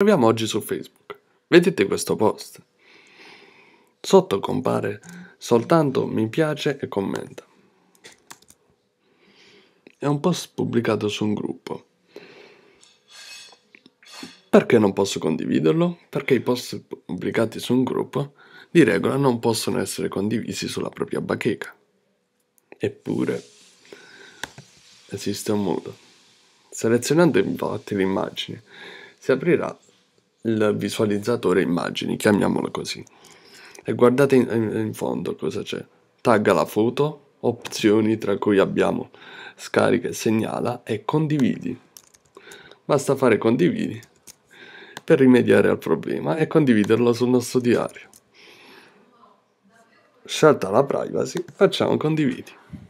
Proviamo oggi su Facebook. Vedete questo post? Sotto compare soltanto mi piace e commenta. È un post pubblicato su un gruppo. Perché non posso condividerlo? Perché i post pubblicati su un gruppo di regola non possono essere condivisi sulla propria bacheca. Eppure esiste un modo. Selezionando infatti l'immagine si aprirà il visualizzatore immagini, chiamiamolo così, e guardate in fondo cosa c'è. Tagga la foto, opzioni tra cui abbiamo scarica e segnala e condividi. Basta fare condividi per rimediare al problema e condividerlo sul nostro diario. Scelta la privacy, facciamo condividi.